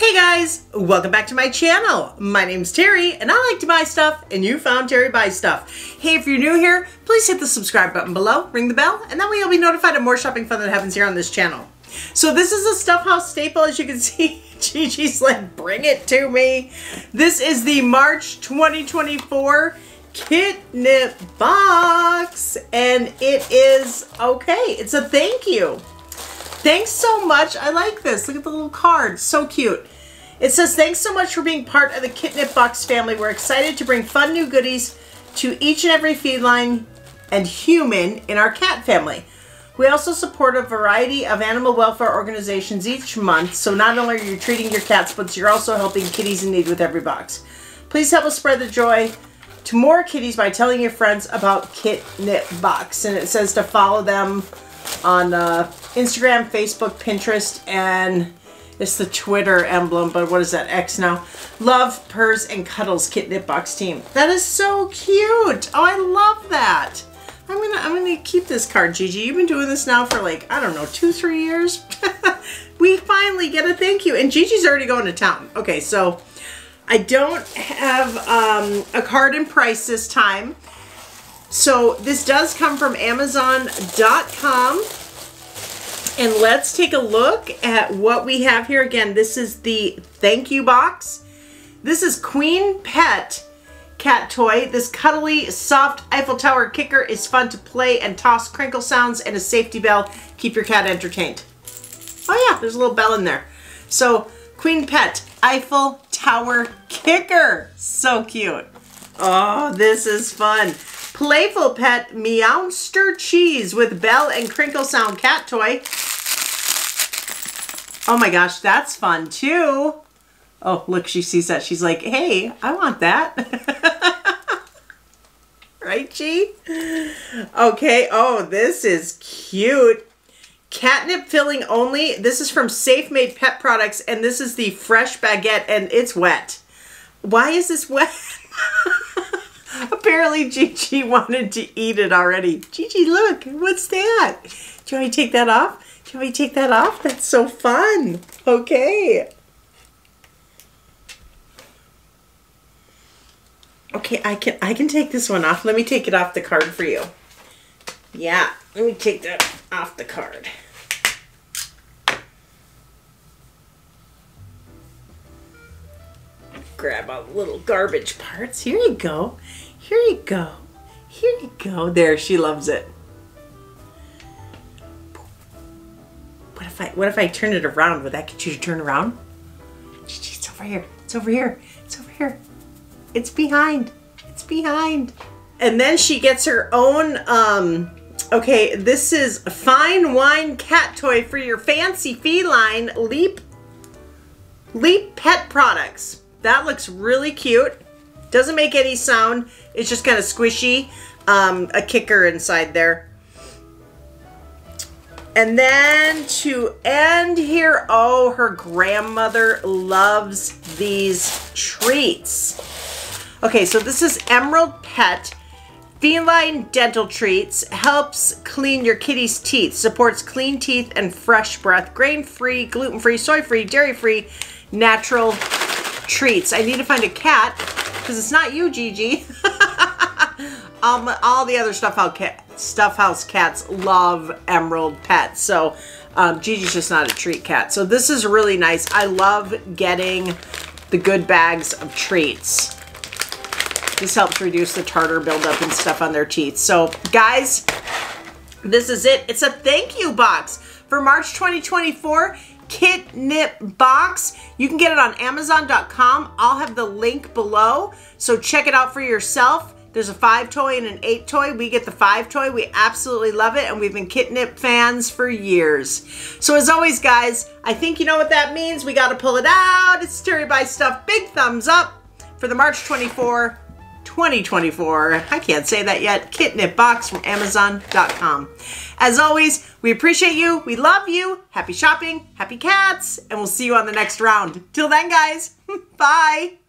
Hey guys, welcome back to my channel. My name's Terry and I like to buy stuff, and you found Terry Buys Stuff. Hey, if you're new here, please hit the subscribe button below, ring the bell, and that way you'll be notified of more shopping fun that happens here on this channel. So this is a Stuff House staple, as you can see. Gigi's like, bring it to me. This is the March 2024 KitNipBox, and it is okay. It's a thank you. Thanks so much. I like this. Look at the little card. So cute. It says, thanks so much for being part of the KitNipBox family. We're excited to bring fun new goodies to each and every feline and human in our cat family. We also support a variety of animal welfare organizations each month. So not only are you treating your cats, but you're also helping kitties in need with every box. Please help us spread the joy to more kitties by telling your friends about KitNipBox. And it says to follow them on Instagram, Facebook, Pinterest, and it's the Twitter emblem, but what is that, X now? Love, Purrs, and Cuddles KitNipBox team. That is so cute. Oh, I love that. I'm gonna keep this card, Gigi. You've been doing this now for like, I don't know, 2-3 years. We finally get a thank you, and Gigi's already going to town. Okay, so I don't have a card and price this time. So this does come from Amazon.com, and let's take a look at what we have here. Again, this is the thank you box. This is Queen Pet cat toy. This cuddly, soft Eiffel Tower kicker is fun to play and toss crinkle sounds, and a safety bell. Keep your cat entertained. Oh yeah, there's a little bell in there. So Queen Pet Eiffel Tower kicker. So cute. Oh, this is fun. Playful Pet Meowster Cheese with bell and crinkle sound cat toy. Oh my gosh, that's fun too. Oh, look, she sees that. She's like, hey, I want that. Right, G? Okay, oh, this is cute. Catnip filling only. This is from Safe Made Pet Products, and this is the fresh baguette, and it's wet. Why is this wet? Apparently Gigi wanted to eat it already. Gigi, look, what's that? Do you want me to take that off? Do you want me to take that off? That's so fun. Okay. Okay, I can take this one off. Let me take it off the card for you. Yeah, let me take that off the card. Grab all the little garbage parts. Here you go. Here you go. Here you go. There, she loves it. What if I turn it around? Would that get you to turn around? It's over here. It's over here. It's over here. It's behind. It's behind. And then she gets her own okay, this is a fine wine cat toy for your fancy feline, Leap Pet Products. That looks really cute. Doesn't make any sound. It's just kind of squishy. A kicker inside there. And then to end here, oh, her grandmother loves these treats. Okay, so this is Emerald Pet. Feline dental treats. Helps clean your kitty's teeth. Supports clean teeth and fresh breath. Grain-free, gluten-free, soy-free, dairy-free, natural treats. I need to find a cat, because it's not you, Gigi. All the other Stuff House cats love Emerald Pet, so Gigi's just not a treat cat. So this is really nice. I love getting the good bags of treats. This helps reduce the tartar buildup and stuff on their teeth. So guys, this is it. It's a thank you box for March 2024. KitNipBox. You can get it on Amazon.com. I'll have the link below, so check it out for yourself. There's a 5 toy and an 8 toy. We get the 5 toy. We absolutely love it, and we've been KitNip fans for years. So as always, guys, I think you know what that means. We got to pull it out. It's Terry Buys Stuff. Big thumbs up for the March 24, 2024. I can't say that yet. KitNipBox from Amazon.com. As always, we appreciate you. We love you. Happy shopping. Happy cats. And we'll see you on the next round. Till then, guys. Bye.